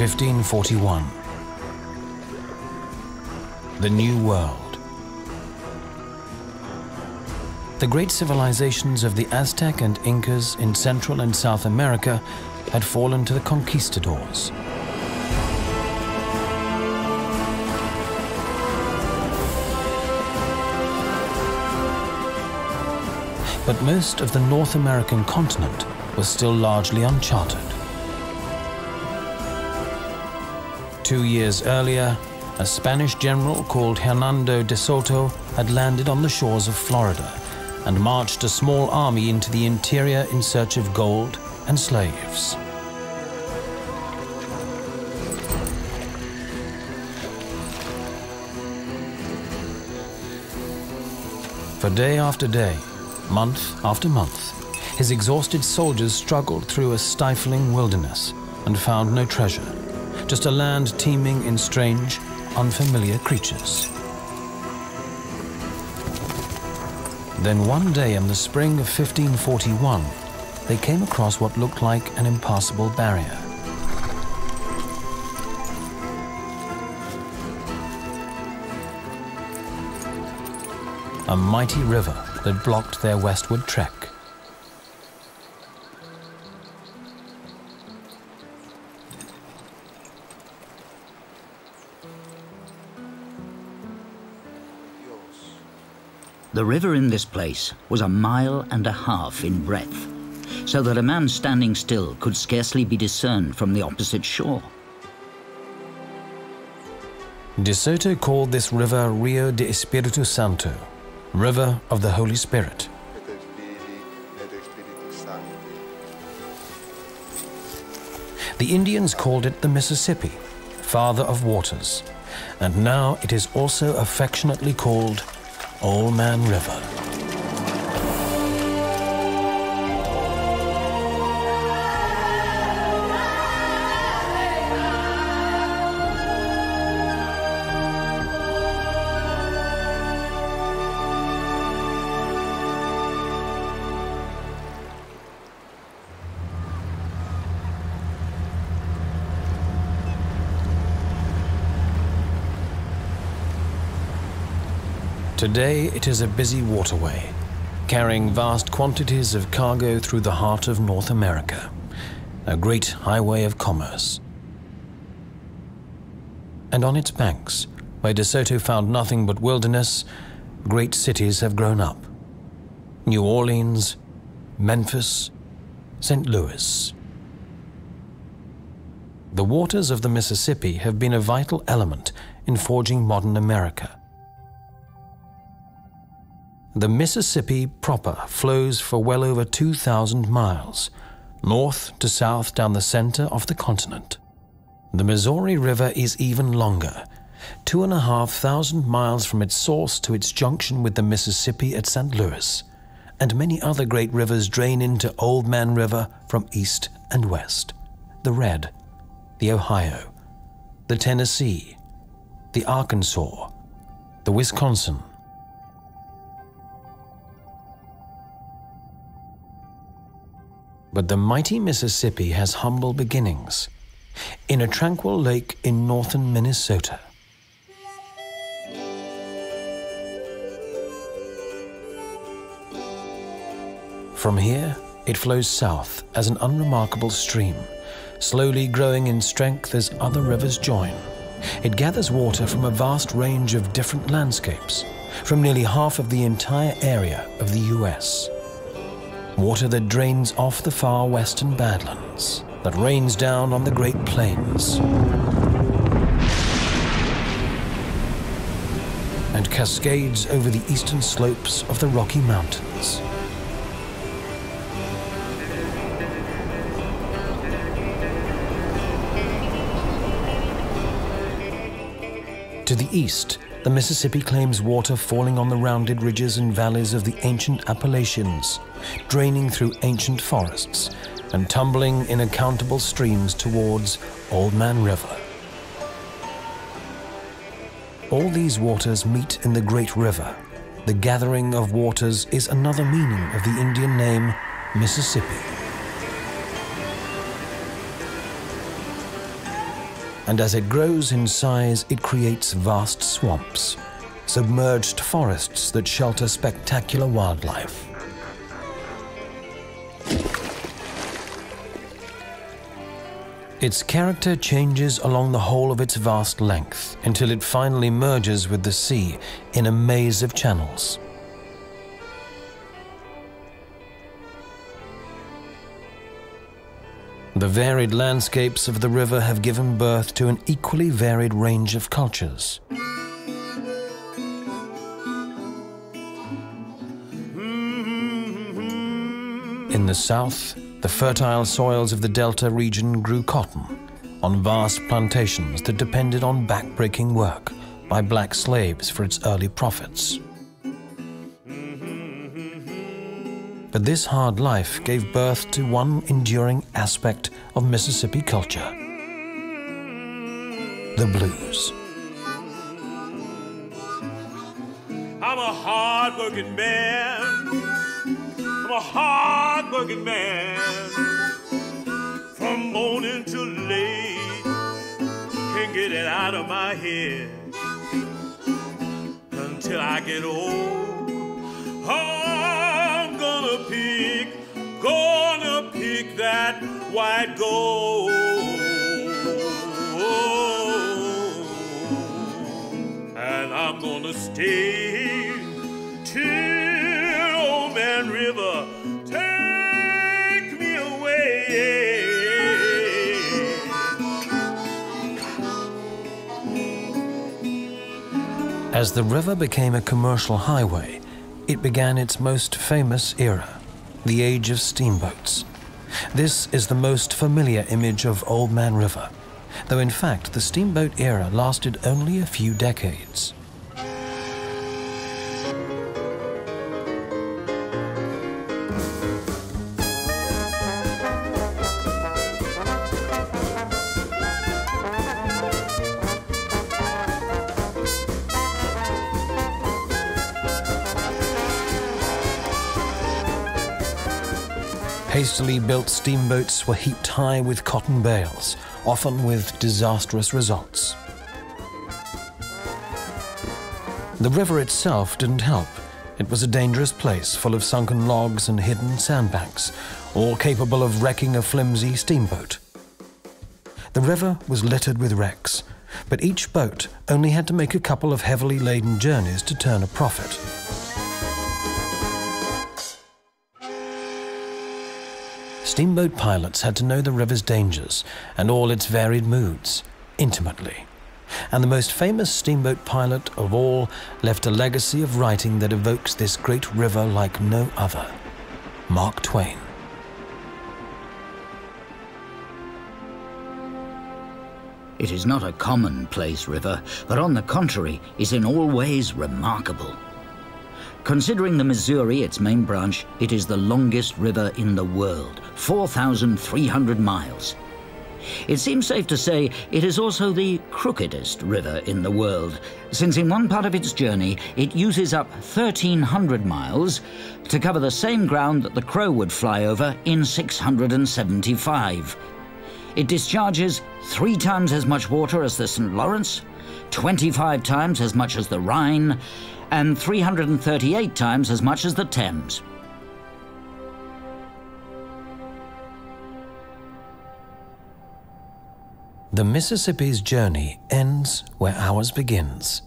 1541. The New World. The great civilizations of the Aztec and Incas in Central and South America had fallen to the conquistadors. But most of the North American continent was still largely uncharted. 2 years earlier, a Spanish general called Hernando de Soto had landed on the shores of Florida and marched a small army into the interior in search of gold and slaves. For day after day, month after month, his exhausted soldiers struggled through a stifling wilderness and found no treasure, just a land teeming in strange, unfamiliar creatures. Then one day in the spring of 1541, they came across what looked like an impassable barrier. A mighty river that blocked their westward trek. The river in this place was 1.5 miles in breadth, so that a man standing still could scarcely be discerned from the opposite shore. De Soto called this river Rio de Espíritu Santo, River of the Holy Spirit. The Indians called it the Mississippi, Father of Waters, and now it is also affectionately called Old Man River. Today it is a busy waterway, carrying vast quantities of cargo through the heart of North America, a great highway of commerce. And on its banks, where De Soto found nothing but wilderness, great cities have grown up. New Orleans, Memphis, St. Louis. The waters of the Mississippi have been a vital element in forging modern America. The Mississippi proper flows for well over 2,000 miles, north to south down the center of the continent. The Missouri River is even longer, 2,500 miles from its source to its junction with the Mississippi at St. Louis, and many other great rivers drain into Old Man River from east and west. The Red, the Ohio, the Tennessee, the Arkansas, the Wisconsin. But the mighty Mississippi has humble beginnings in a tranquil lake in northern Minnesota. From here, it flows south as an unremarkable stream, slowly growing in strength as other rivers join. It gathers water from a vast range of different landscapes, from nearly half of the entire area of the U.S. Water that drains off the far western Badlands, that rains down on the Great Plains, and cascades over the eastern slopes of the Rocky Mountains. To the east, the Mississippi claims water falling on the rounded ridges and valleys of the ancient Appalachians, draining through ancient forests and tumbling in uncountable streams towards Old Man River. All these waters meet in the Great River. The gathering of waters is another meaning of the Indian name Mississippi. and as it grows in size, it creates vast swamps, submerged forests that shelter spectacular wildlife. Its character changes along the whole of its vast length until it finally merges with the sea in a maze of channels. The varied landscapes of the river have given birth to an equally varied range of cultures. In the south, the fertile soils of the Delta region grew cotton on vast plantations that depended on backbreaking work by black slaves for its early profits. But this hard life gave birth to one enduring aspect of Mississippi culture: the blues. I'm a hard-working man. I'm a hard-working man, from morning till late, can't get it out of my head, until I get old, I'm gonna pick that white gold. And I'm gonna stay till river, take me away. As the river became a commercial highway, it began its most famous era, the age of steamboats. This is the most familiar image of Old Man River, though in fact the steamboat era lasted only a few decades. Hastily built steamboats were heaped high with cotton bales, often with disastrous results. The river itself didn't help. It was a dangerous place full of sunken logs and hidden sandbanks, all capable of wrecking a flimsy steamboat. The river was littered with wrecks, but each boat only had to make a couple of heavily laden journeys to turn a profit. Steamboat pilots had to know the river's dangers and all its varied moods intimately. And the most famous steamboat pilot of all left a legacy of writing that evokes this great river like no other: Mark Twain. It is not a commonplace river, but on the contrary, is in all ways remarkable. Considering the Missouri its main branch, it is the longest river in the world, 4,300 miles. It seems safe to say it is also the crookedest river in the world, since in one part of its journey it uses up 1,300 miles to cover the same ground that the crow would fly over in 675. It discharges 3 times as much water as the St. Lawrence, 25 times as much as the Rhine, and 338 times as much as the Thames. The Mississippi's journey ends where ours begins,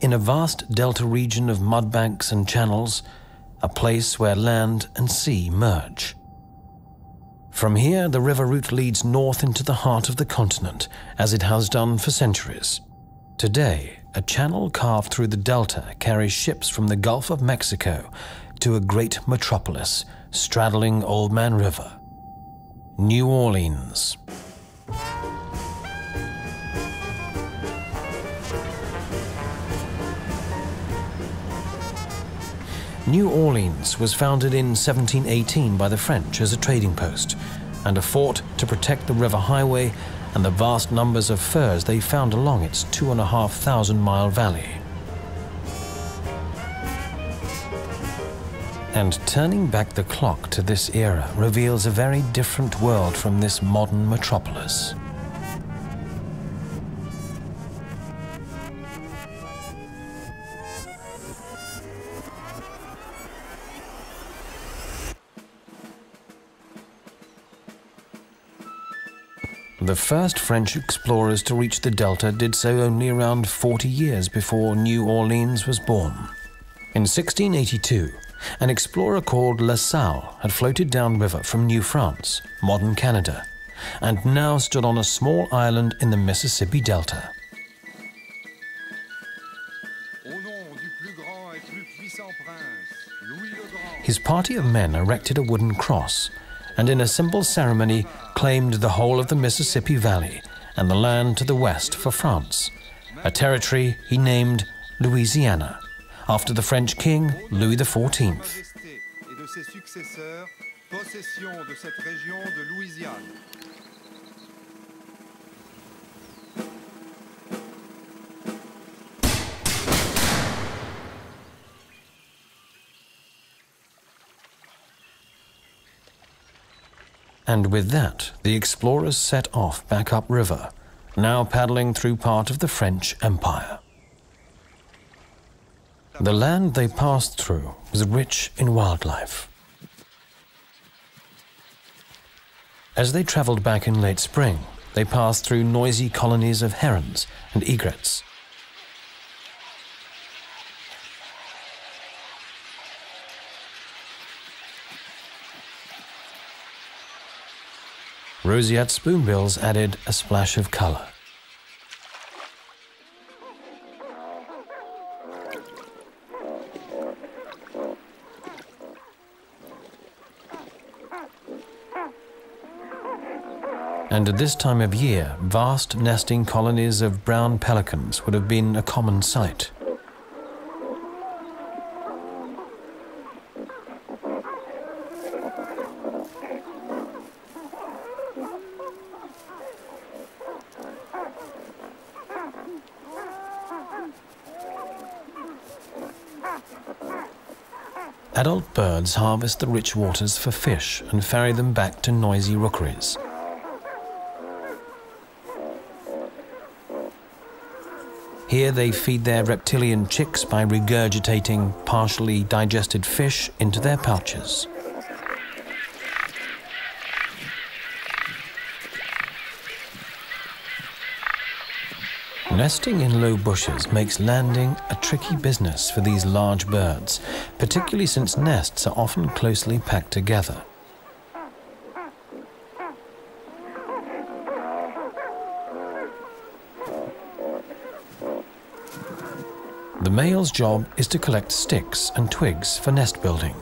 in a vast delta region of mudbanks and channels, a place where land and sea merge. From here, the river route leads north into the heart of the continent, as it has done for centuries. Today, a channel carved through the delta carries ships from the Gulf of Mexico to a great metropolis straddling Old Man River, New Orleans. New Orleans was founded in 1718 by the French as a trading post and a fort to protect the river highway and the vast numbers of furs they found along its 2,500-mile valley. And turning back the clock to this era reveals a very different world from this modern metropolis. The first French explorers to reach the delta did so only around 40 years before New Orleans was born. In 1682, an explorer called La Salle had floated downriver from New France, modern Canada, and now stood on a small island in the Mississippi Delta. His party of men erected a wooden cross, and in a simple ceremony claimed the whole of the Mississippi Valley and the land to the west for France, a territory he named Louisiana, after the French king Louis XIV. And with that, the explorers set off back upriver, now paddling through part of the French Empire. The land they passed through was rich in wildlife. As they traveled back in late spring, they passed through noisy colonies of herons and egrets. Roseate spoonbills added a splash of color. And at this time of year, vast nesting colonies of brown pelicans would have been a common sight. Adult birds harvest the rich waters for fish and ferry them back to noisy rookeries. Here they feed their reptilian chicks by regurgitating partially digested fish into their pouches. Nesting in low bushes makes landing a tricky business for these large birds, particularly since nests are often closely packed together. The male's job is to collect sticks and twigs for nest building.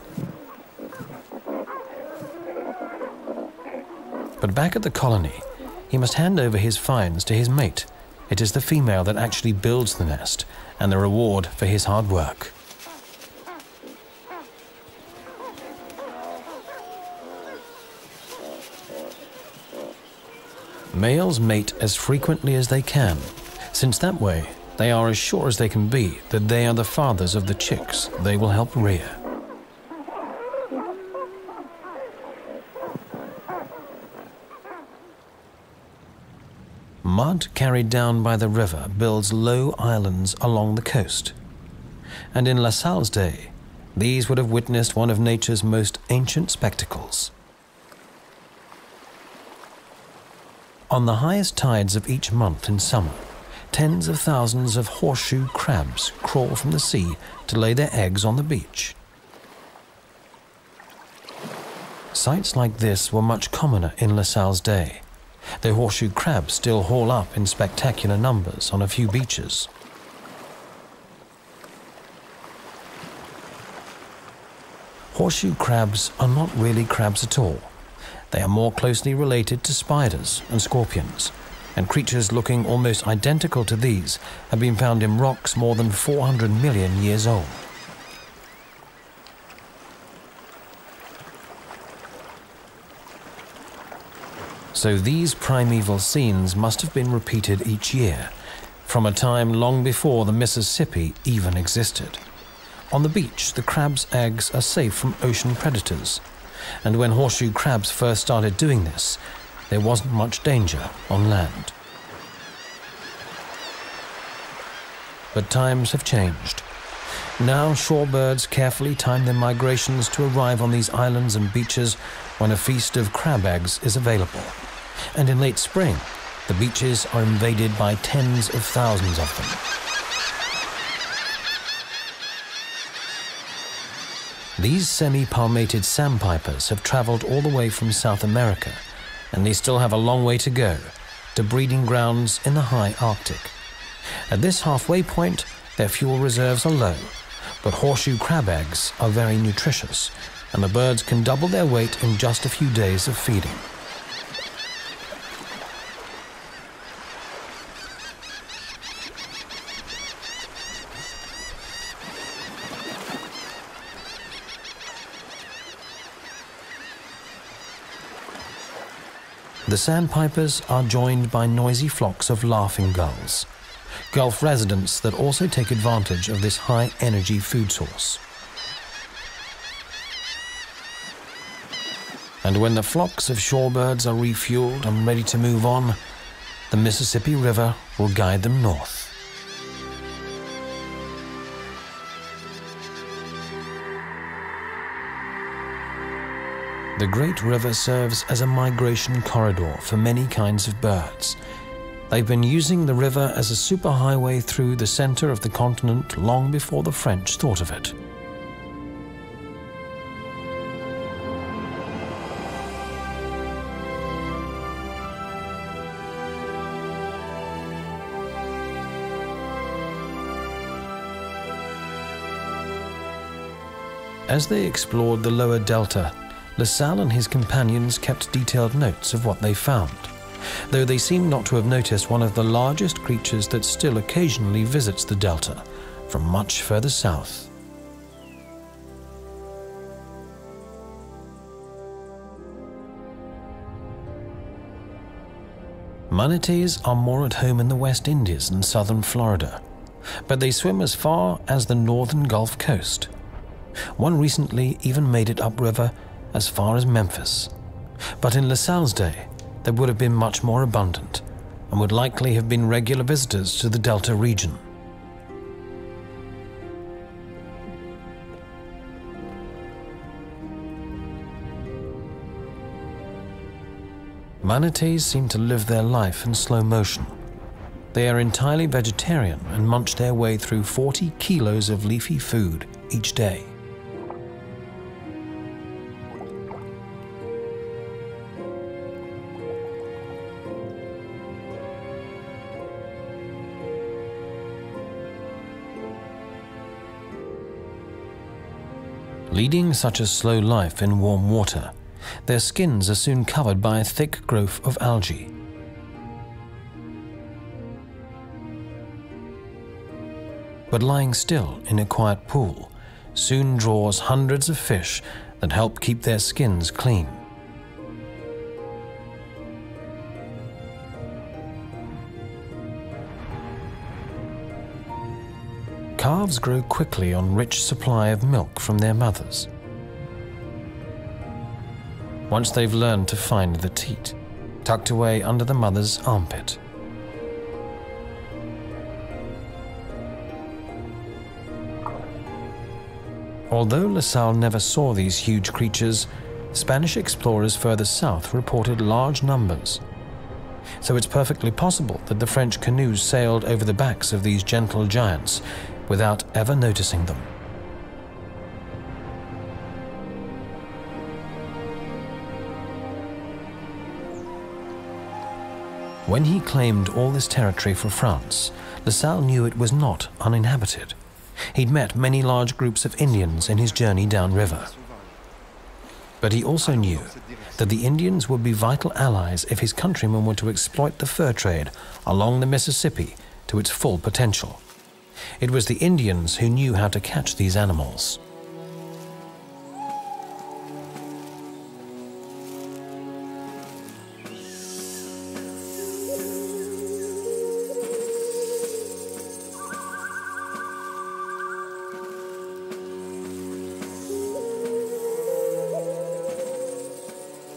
But back at the colony, he must hand over his finds to his mate. It is the female that actually builds the nest and the reward for his hard work. Males mate as frequently as they can, since that way they are as sure as they can be that they are the fathers of the chicks they will help rear. Mud carried down by the river builds low islands along the coast. And in La Salle's day, these would have witnessed one of nature's most ancient spectacles. On the highest tides of each month in summer, tens of thousands of horseshoe crabs crawl from the sea to lay their eggs on the beach. Sights like this were much commoner in La Salle's day, though horseshoe crabs still haul up in spectacular numbers on a few beaches. Horseshoe crabs are not really crabs at all. They are more closely related to spiders and scorpions, and creatures looking almost identical to these have been found in rocks more than 400 million years old. So these primeval scenes must have been repeated each year, from a time long before the Mississippi even existed. On the beach, the crab's eggs are safe from ocean predators, and when horseshoe crabs first started doing this, there wasn't much danger on land. But times have changed. Now shorebirds carefully time their migrations to arrive on these islands and beaches when a feast of crab eggs is available, and in late spring, the beaches are invaded by tens of thousands of them. These semi-palmated sandpipers have traveled all the way from South America, and they still have a long way to go to breeding grounds in the high Arctic. At this halfway point, their fuel reserves are low, but horseshoe crab eggs are very nutritious, and the birds can double their weight in just a few days of feeding. The sandpipers are joined by noisy flocks of laughing gulls, Gulf residents that also take advantage of this high-energy food source. And when the flocks of shorebirds are refueled and ready to move on, the Mississippi River will guide them north. The Great River serves as a migration corridor for many kinds of birds. They've been using the river as a superhighway through the center of the continent long before the French thought of it. As they explored the lower delta, La Salle and his companions kept detailed notes of what they found, though they seem not to have noticed one of the largest creatures that still occasionally visits the delta from much further south. Manatees are more at home in the West Indies and southern Florida, but they swim as far as the northern Gulf Coast. One recently even made it upriver as far as Memphis. But in La Salle's day, they would have been much more abundant and would likely have been regular visitors to the Delta region. Manatees seem to live their life in slow motion. They are entirely vegetarian and munch their way through 40 kilos of leafy food each day. Leading such a slow life in warm water, their skins are soon covered by a thick growth of algae. But lying still in a quiet pool soon draws hundreds of fish that help keep their skins clean. Calves grow quickly on rich supply of milk from their mothers, once they've learned to find the teat, tucked away under the mother's armpit. Although La Salle never saw these huge creatures, Spanish explorers further south reported large numbers. So it's perfectly possible that the French canoes sailed over the backs of these gentle giants without ever noticing them. When he claimed all this territory for France, La Salle knew it was not uninhabited. He'd met many large groups of Indians in his journey downriver. But he also knew that the Indians would be vital allies if his countrymen were to exploit the fur trade along the Mississippi to its full potential. It was the Indians who knew how to catch these animals.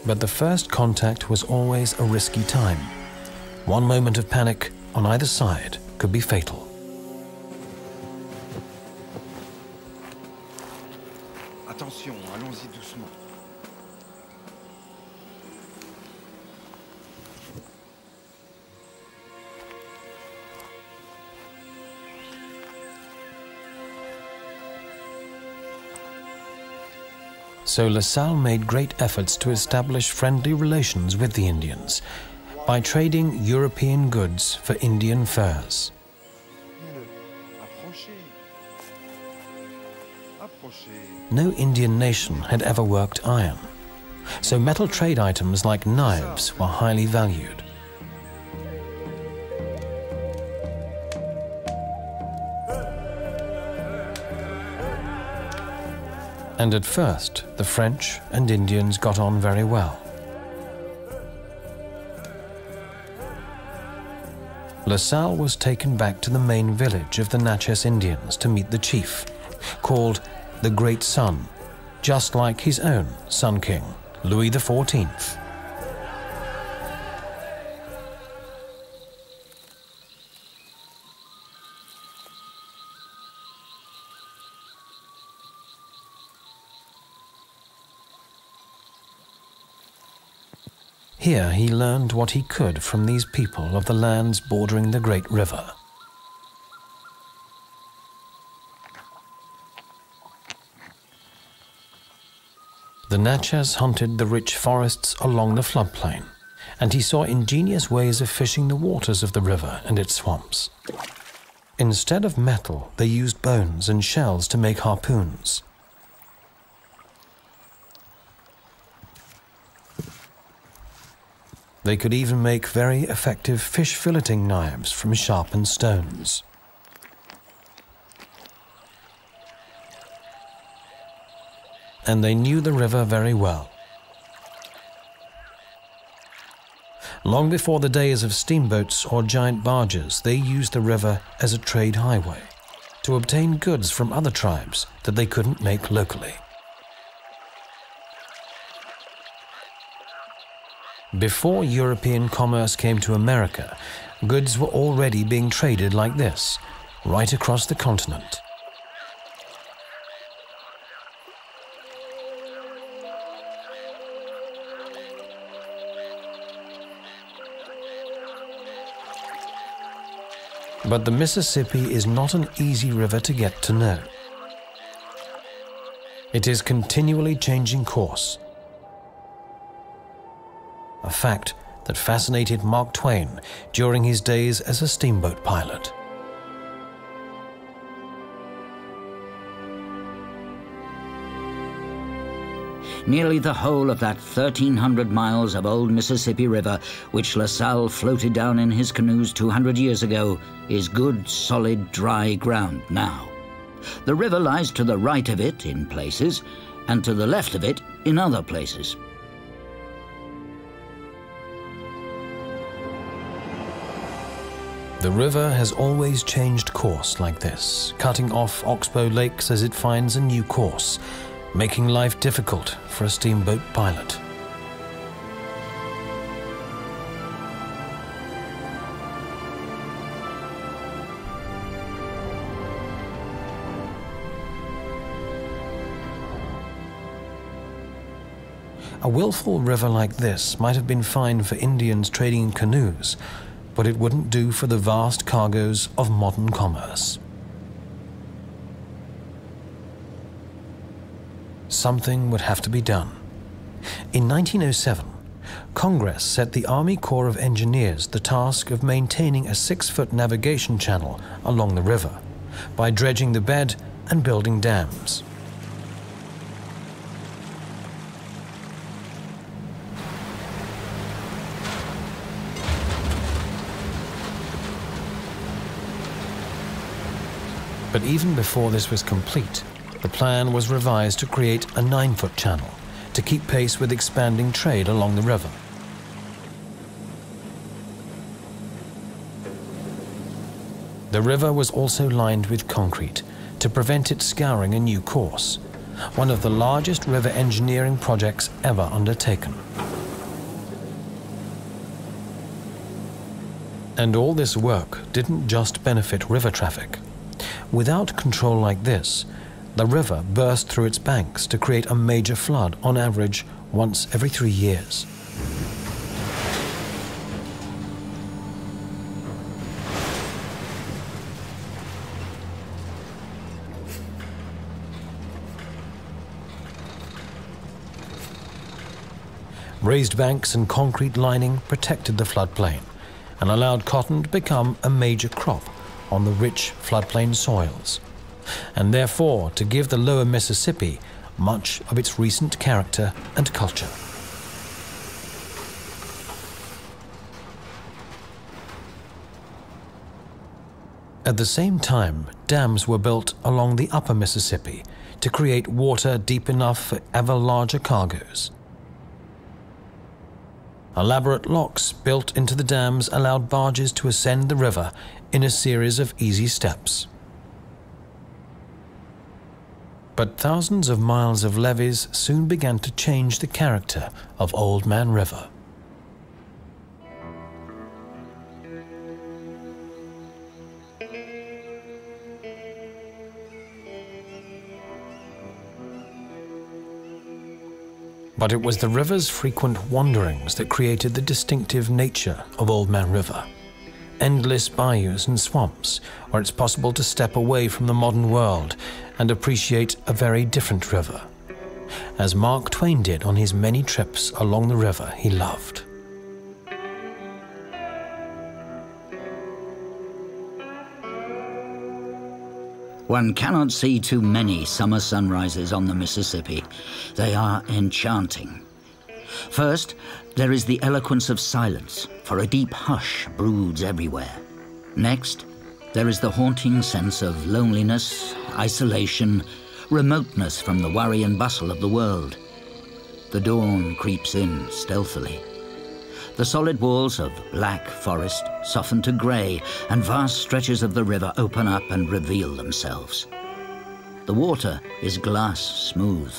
But the first contact was always a risky time. One moment of panic on either side could be fatal. Attention, allons-y doucement. so La Salle made great efforts to establish friendly relations with the Indians by trading European goods for Indian furs. No Indian nation had ever worked iron, so metal trade items like knives were highly valued. And at first, the French and Indians got on very well. La Salle was taken back to the main village of the Natchez Indians to meet the chief, called the Great Sun, just like his own Sun King, Louis XIV. Here he learned what he could from these people of the lands bordering the Great River. The Natchez hunted the rich forests along the floodplain, and he saw ingenious ways of fishing the waters of the river and its swamps. Instead of metal, they used bones and shells to make harpoons. They could even make very effective fish filleting knives from sharpened stones. And they knew the river very well. Long before the days of steamboats or giant barges, they used the river as a trade highway to obtain goods from other tribes that they couldn't make locally. Before European commerce came to America, goods were already being traded like this, right across the continent. But the Mississippi is not an easy river to get to know. It is continually changing course. A fact that fascinated Mark Twain during his days as a steamboat pilot. Nearly the whole of that 1,300 miles of old Mississippi River, which La Salle floated down in his canoes 200 years ago, is good, solid, dry ground now. The river lies to the right of it in places, and to the left of it in other places. The river has always changed course like this, cutting off oxbow lakes as it finds a new course, making life difficult for a steamboat pilot. A willful river like this might have been fine for Indians trading in canoes, but it wouldn't do for the vast cargoes of modern commerce. Something would have to be done. In 1907, Congress set the Army Corps of Engineers the task of maintaining a 6-foot navigation channel along the river by dredging the bed and building dams. But even before this was complete, the plan was revised to create a 9-foot channel to keep pace with expanding trade along the river. The river was also lined with concrete to prevent it scouring a new course, one of the largest river engineering projects ever undertaken. And all this work didn't just benefit river traffic. Without control like this, the river burst through its banks to create a major flood on average once every 3 years. Raised banks and concrete lining protected the floodplain and allowed cotton to become a major crop on the rich floodplain soils, and therefore to give the lower Mississippi much of its recent character and culture. At the same time, dams were built along the upper Mississippi to create water deep enough for ever larger cargoes. Elaborate locks built into the dams allowed barges to ascend the river in a series of easy steps. But thousands of miles of levees soon began to change the character of Old Man River. But it was the river's frequent wanderings that created the distinctive nature of Old Man River. Endless bayous and swamps, where it's possible to step away from the modern world and appreciate a very different river, as Mark Twain did on his many trips along the river he loved. One cannot see too many summer sunrises on the Mississippi. They are enchanting. First, there is the eloquence of silence, for a deep hush broods everywhere. Next, there is the haunting sense of loneliness, isolation, remoteness from the worry and bustle of the world. The dawn creeps in stealthily. The solid walls of black forest soften to grey, and vast stretches of the river open up and reveal themselves. The water is glass smooth,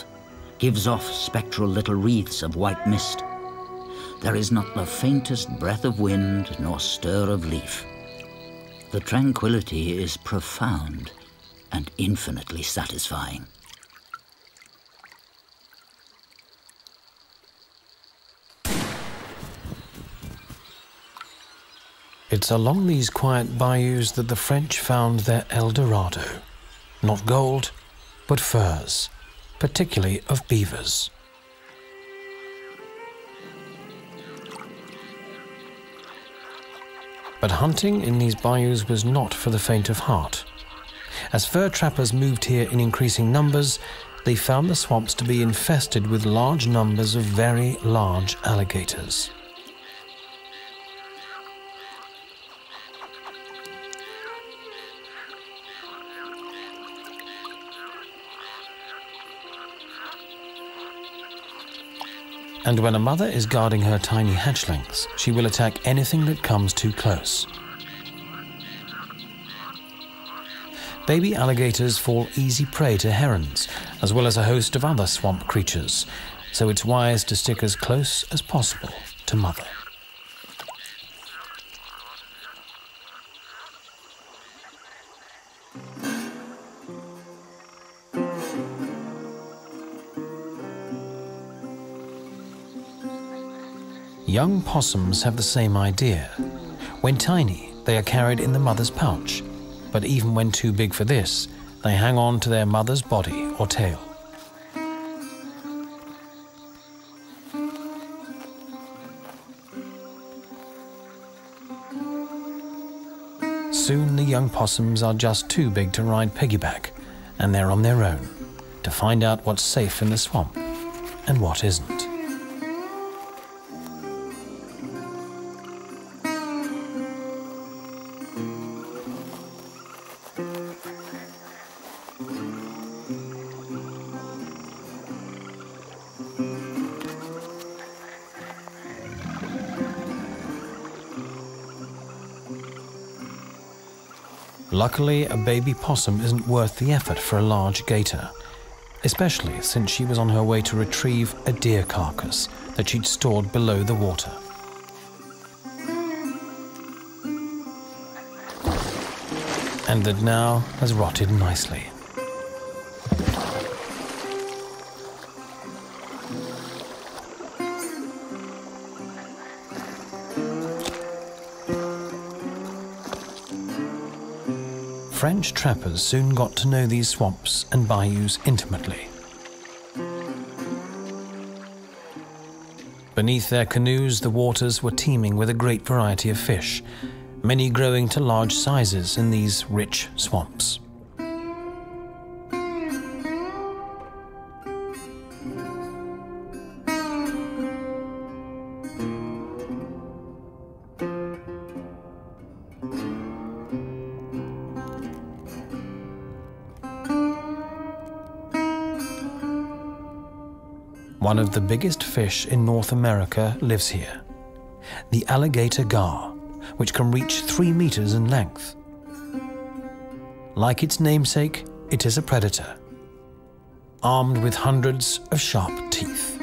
gives off spectral little wreaths of white mist. There is not the faintest breath of wind nor stir of leaf. The tranquility is profound and infinitely satisfying. It's along these quiet bayous that the French found their El Dorado. Not gold, but furs, particularly of beavers. But hunting in these bayous was not for the faint of heart. As fur trappers moved here in increasing numbers, they found the swamps to be infested with large numbers of very large alligators. And when a mother is guarding her tiny hatchlings, she will attack anything that comes too close. Baby alligators fall easy prey to herons, as well as a host of other swamp creatures, so it's wise to stick as close as possible to mother. Young possums have the same idea. When tiny, they are carried in the mother's pouch, but even when too big for this, they hang on to their mother's body or tail. Soon the young possums are just too big to ride piggyback, and they're on their own to find out what's safe in the swamp and what isn't. Luckily, a baby possum isn't worth the effort for a large gator, especially since she was on her way to retrieve a deer carcass that she'd stored below the water. And that now has rotted nicely. French trappers soon got to know these swamps and bayous intimately. Beneath their canoes, the waters were teeming with a great variety of fish, many growing to large sizes in these rich swamps. One of the biggest fish in North America lives here, the alligator gar, which can reach 3 meters in length. Like its namesake, it is a predator, armed with hundreds of sharp teeth.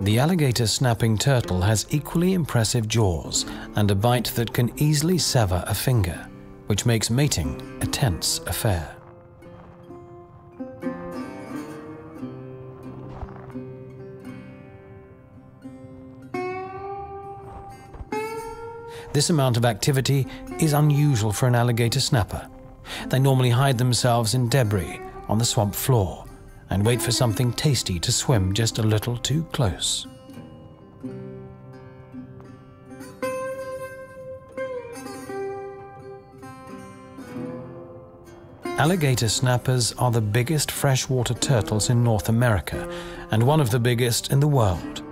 The alligator snapping turtle has equally impressive jaws and a bite that can easily sever a finger, which makes mating a tense affair. This amount of activity is unusual for an alligator snapper. They normally hide themselves in debris on the swamp floor and wait for something tasty to swim just a little too close. Alligator snappers are the biggest freshwater turtles in North America and one of the biggest in the world.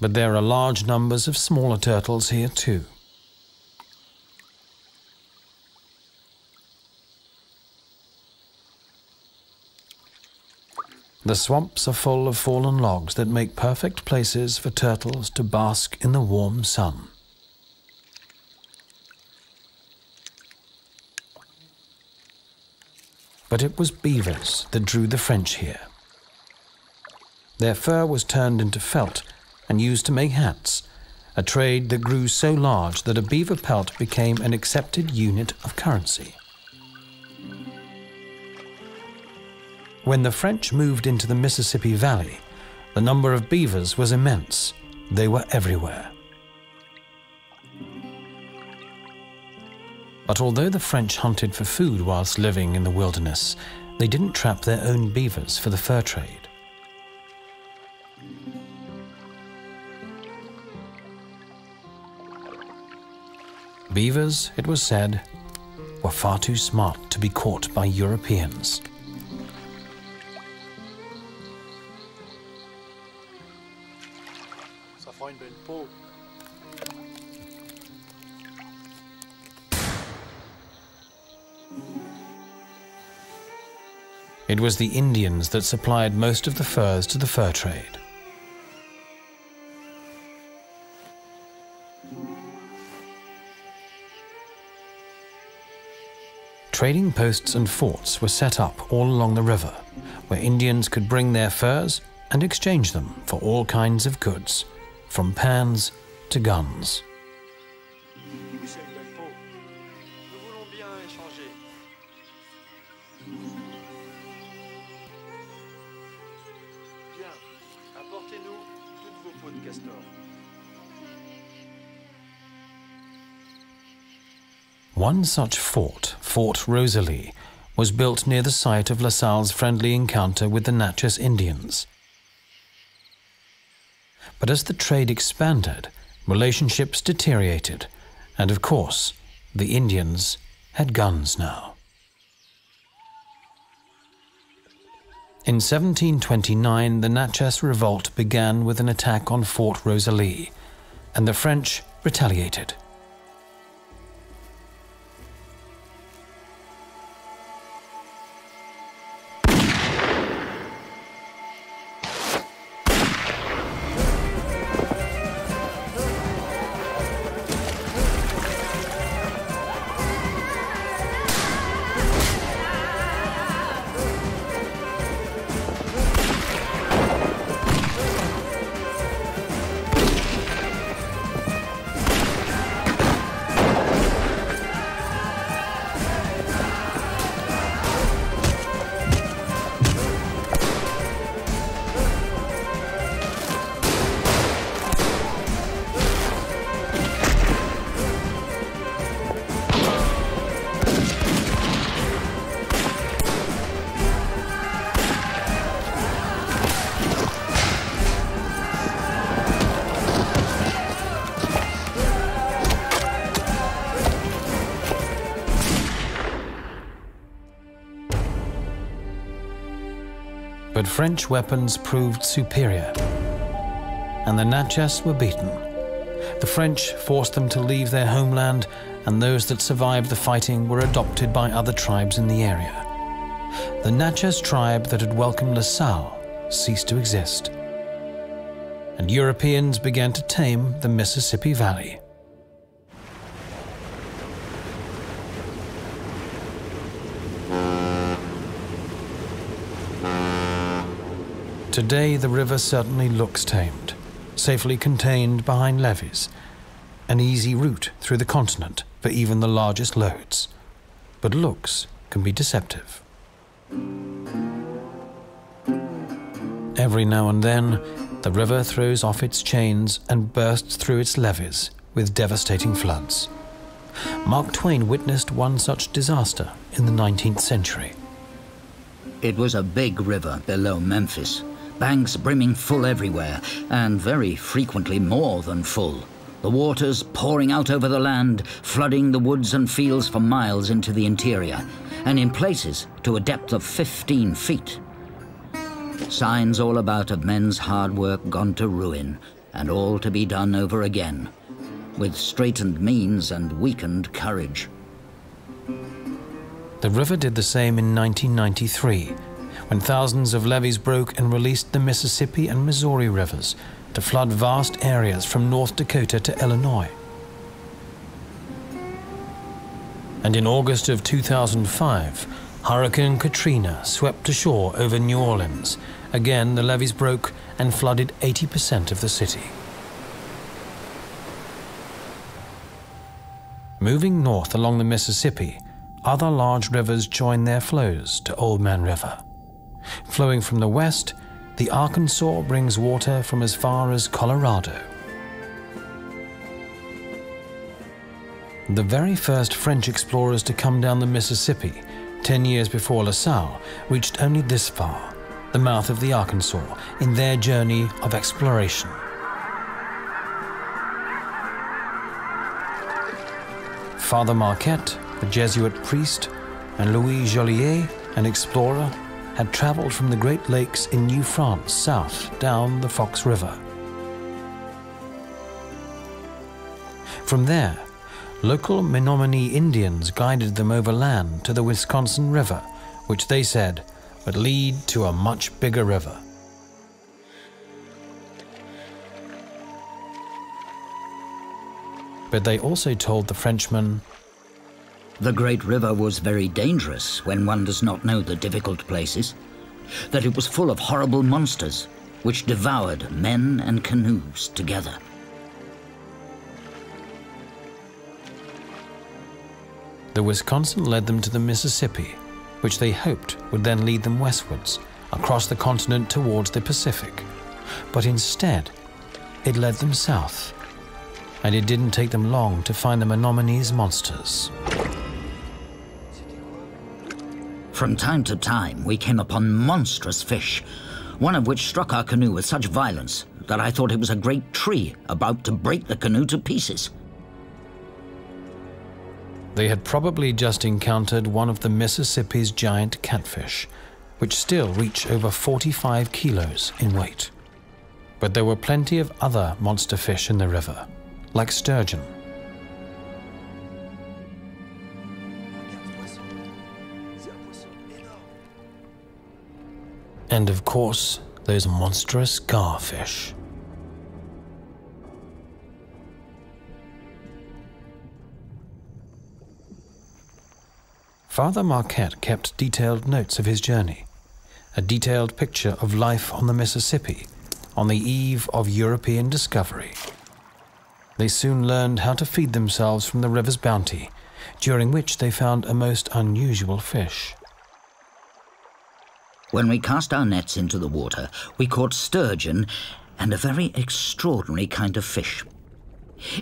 But there are large numbers of smaller turtles here too. The swamps are full of fallen logs that make perfect places for turtles to bask in the warm sun. But it was beavers that drew the French here. Their fur was turned into felt and used to make hats, a trade that grew so large that a beaver pelt became an accepted unit of currency. When the French moved into the Mississippi Valley, the number of beavers was immense. They were everywhere. But although the French hunted for food whilst living in the wilderness, they didn't trap their own beavers for the fur trade. Beavers, it was said, were far too smart to be caught by Europeans. It was the Indians that supplied most of the furs to the fur trade. Trading posts and forts were set up all along the river, where Indians could bring their furs and exchange them for all kinds of goods, from pans to guns. One such fort, Fort Rosalie, was built near the site of La Salle's friendly encounter with the Natchez Indians. But as the trade expanded, relationships deteriorated, and of course, the Indians had guns now. In 1729, the Natchez Revolt began with an attack on Fort Rosalie, and the French retaliated. but French weapons proved superior, and the Natchez were beaten. The French forced them to leave their homeland, and those that survived the fighting were adopted by other tribes in the area. The Natchez tribe that had welcomed La Salle ceased to exist, and Europeans began to tame the Mississippi Valley. Today, the river certainly looks tamed, safely contained behind levees, an easy route through the continent for even the largest loads. But looks can be deceptive. Every now and then, the river throws off its chains and bursts through its levees with devastating floods. Mark Twain witnessed one such disaster in the 19th century. It was a big river below Memphis, banks brimming full everywhere, and very frequently more than full. The waters pouring out over the land, flooding the woods and fields for miles into the interior, and in places to a depth of 15 feet. Signs all about of men's hard work gone to ruin, and all to be done over again, with straitened means and weakened courage. The river did the same in 1993, when thousands of levees broke and released the Mississippi and Missouri rivers to flood vast areas from North Dakota to Illinois. And in August of 2005, Hurricane Katrina swept ashore over New Orleans. Again, the levees broke and flooded 80% of the city. Moving north along the Mississippi, other large rivers join their flows to Old Man River. Flowing from the west, the Arkansas brings water from as far as Colorado. The very first French explorers to come down the Mississippi, 10 years before La Salle, reached only this far, the mouth of the Arkansas, in their journey of exploration. Father Marquette, the Jesuit priest, and Louis Joliet, an explorer, had traveled from the Great Lakes in New France south down the Fox River. From there, local Menominee Indians guided them overland to the Wisconsin River, which they said would lead to a much bigger river. But they also told the Frenchmen, "The great river was very dangerous when one does not know the difficult places, that it was full of horrible monsters which devoured men and canoes together." The Wisconsin led them to the Mississippi, which they hoped would then lead them westwards, across the continent towards the Pacific. But instead, it led them south, and it didn't take them long to find the Menominee's monsters. From time to time, we came upon monstrous fish, one of which struck our canoe with such violence that I thought it was a great tree about to break the canoe to pieces. They had probably just encountered one of the Mississippi's giant catfish, which still reach over 45 kilos in weight. But there were plenty of other monster fish in the river, like sturgeon. And of course, those monstrous garfish. Father Marquette kept detailed notes of his journey, a detailed picture of life on the Mississippi on the eve of European discovery. They soon learned how to feed themselves from the river's bounty, during which they found a most unusual fish. When we cast our nets into the water, we caught sturgeon and a very extraordinary kind of fish.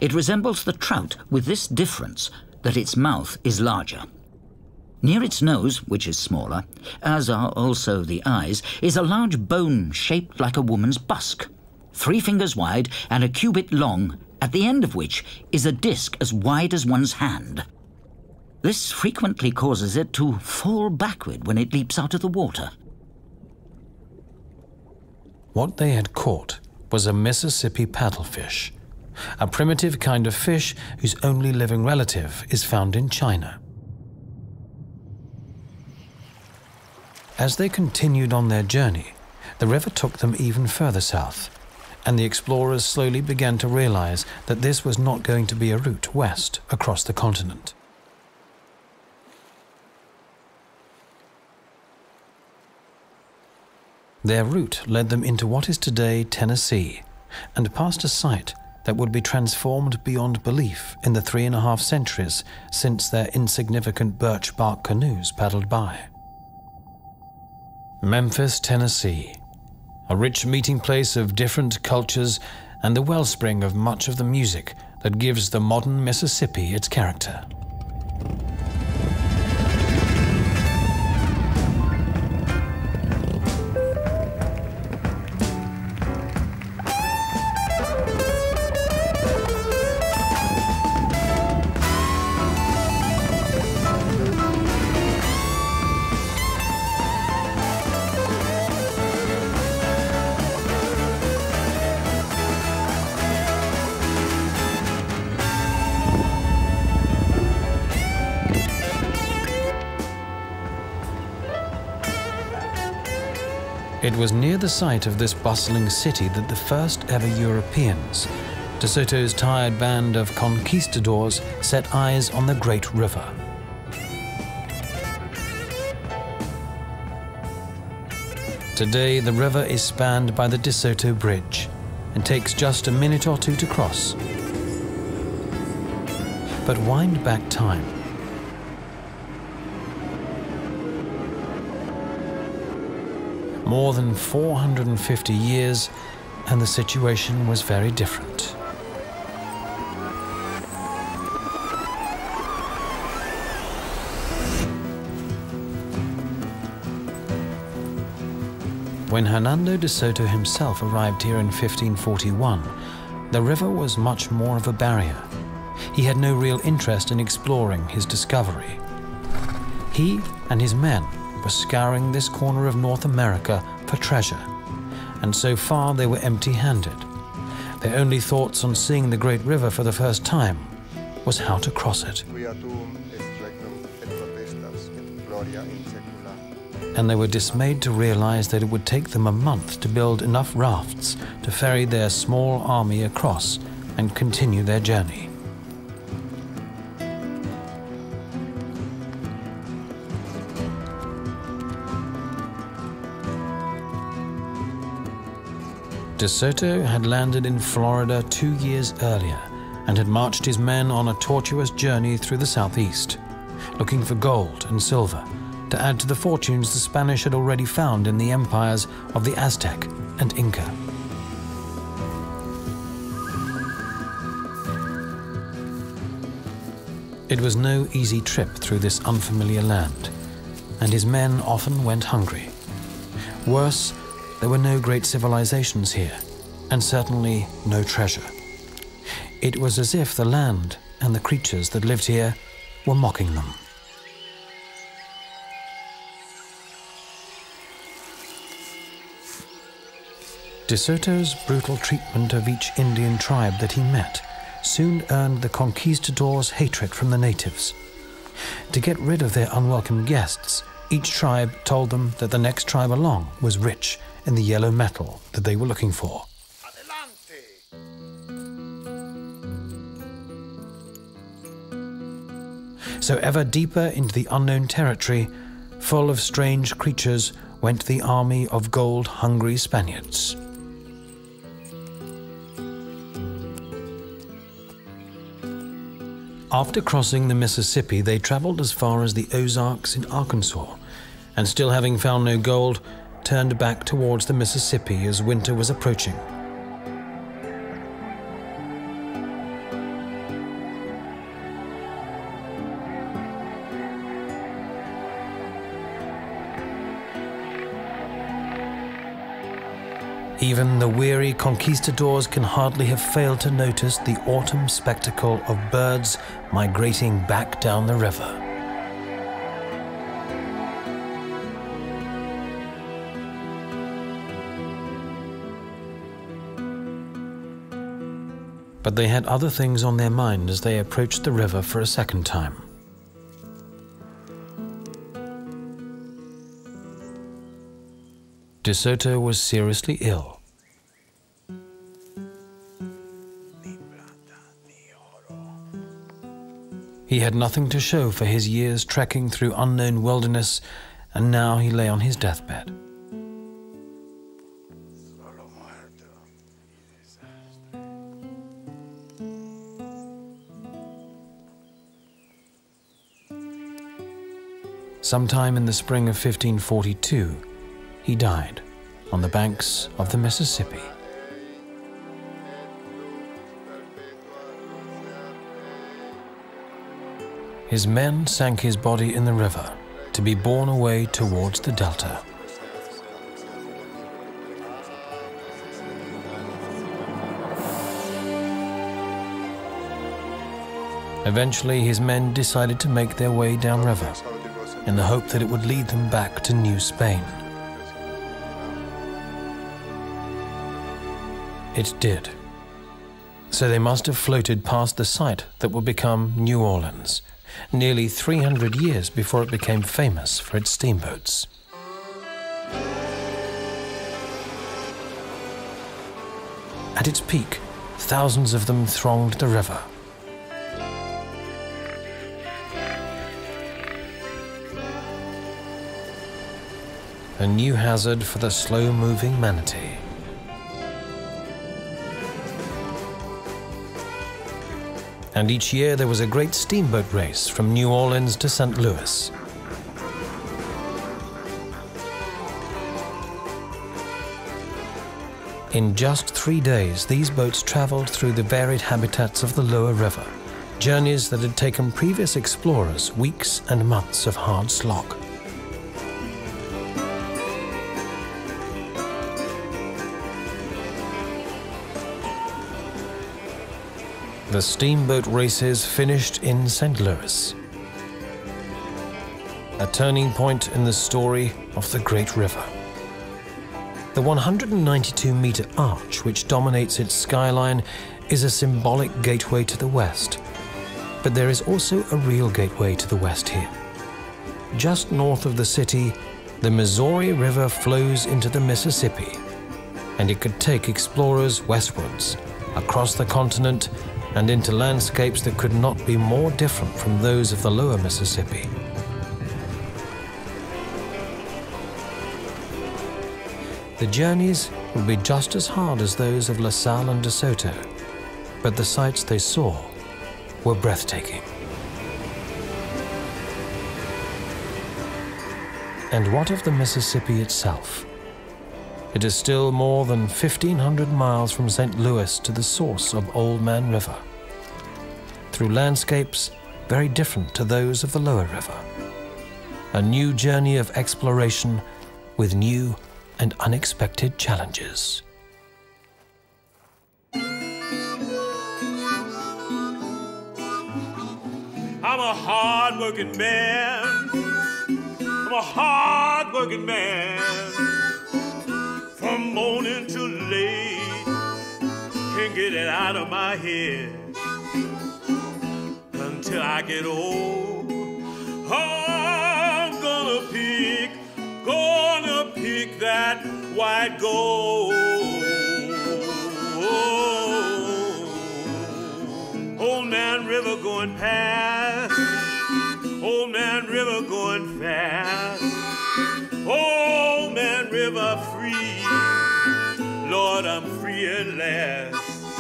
It resembles the trout, with this difference, that its mouth is larger. Near its nose, which is smaller, as are also the eyes, is a large bone shaped like a woman's busk, 3 fingers wide and a cubit long, at the end of which is a disc as wide as one's hand. This frequently causes it to fall backward when it leaps out of the water. What they had caught was a Mississippi paddlefish, a primitive kind of fish whose only living relative is found in China. As they continued on their journey, the river took them even further south, and the explorers slowly began to realize that this was not going to be a route west across the continent. Their route led them into what is today Tennessee, and past a site that would be transformed beyond belief in the 3.5 centuries since their insignificant birch bark canoes paddled by. Memphis, Tennessee, a rich meeting place of different cultures and the wellspring of much of the music that gives the modern Mississippi its character. It was near the site of this bustling city that the first ever Europeans, De Soto's tired band of conquistadors, set eyes on the Great River. Today, the river is spanned by the De Soto Bridge and takes just a minute or two to cross. But wind back time. More than 450 years, and the situation was very different. When Hernando de Soto himself arrived here in 1541, the river was much more of a barrier. He had no real interest in exploring his discovery. He and his men were scouring this corner of North America for treasure, and so far they were empty-handed. Their only thoughts on seeing the Great River for the first time was how to cross it. And they were dismayed to realize that it would take them a month to build enough rafts to ferry their small army across and continue their journey. De Soto had landed in Florida 2 years earlier and had marched his men on a tortuous journey through the southeast, looking for gold and silver to add to the fortunes the Spanish had already found in the empires of the Aztec and Inca. It was no easy trip through this unfamiliar land, and his men often went hungry. Worse, there were no great civilizations here, and certainly no treasure. It was as if the land and the creatures that lived here were mocking them. De Soto's brutal treatment of each Indian tribe that he met soon earned the conquistadors' hatred from the natives. To get rid of their unwelcome guests, each tribe told them that the next tribe along was rich in the yellow metal that they were looking for. Adelante. So ever deeper into the unknown territory, full of strange creatures, went the army of gold-hungry Spaniards. After crossing the Mississippi, they traveled as far as the Ozarks in Arkansas, and still having found no gold, turned back towards the Mississippi as winter was approaching. Even the weary conquistadors can hardly have failed to notice the autumn spectacle of birds migrating back down the river. but they had other things on their mind as they approached the river for a second time. De Soto was seriously ill. He had nothing to show for his years trekking through unknown wilderness, and now he lay on his deathbed. Sometime in the spring of 1542, he died on the banks of the Mississippi. His men sank his body in the river to be borne away towards the delta. Eventually, his men decided to make their way downriver in the hope that it would lead them back to New Spain. It did. So they must have floated past the site that would become New Orleans, nearly 300 years before it became famous for its steamboats. At its peak, thousands of them thronged the river. A new hazard for the slow-moving manatee. And each year there was a great steamboat race from New Orleans to St. Louis. In just 3 days, these boats traveled through the varied habitats of the lower river, journeys that had taken previous explorers weeks and months of hard slog. The steamboat races finished in St. Louis, a turning point in the story of the Great River. The 192-meter arch which dominates its skyline is a symbolic gateway to the west, but there is also a real gateway to the west here. Just north of the city, the Missouri River flows into the Mississippi, and it could take explorers westwards, across the continent, and into landscapes that could not be more different from those of the lower Mississippi. The journeys would be just as hard as those of La Salle and De Soto, but the sights they saw were breathtaking. And what of the Mississippi itself? It is still more than 1,500 miles from St. Louis to the source of Old Man River, through landscapes very different to those of the lower river. A new journey of exploration with new and unexpected challenges. I'm a hard-working man. I'm a hard-working man. From morning to late, can't get it out of my head until I get old. I'm gonna pick that white gold. Old Man River going past, Old Man River going fast, Old Man River free. Lord, I'm free at last,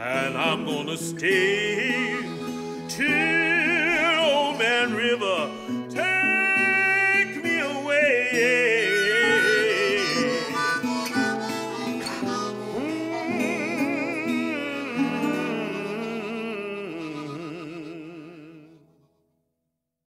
and I'm gonna stay.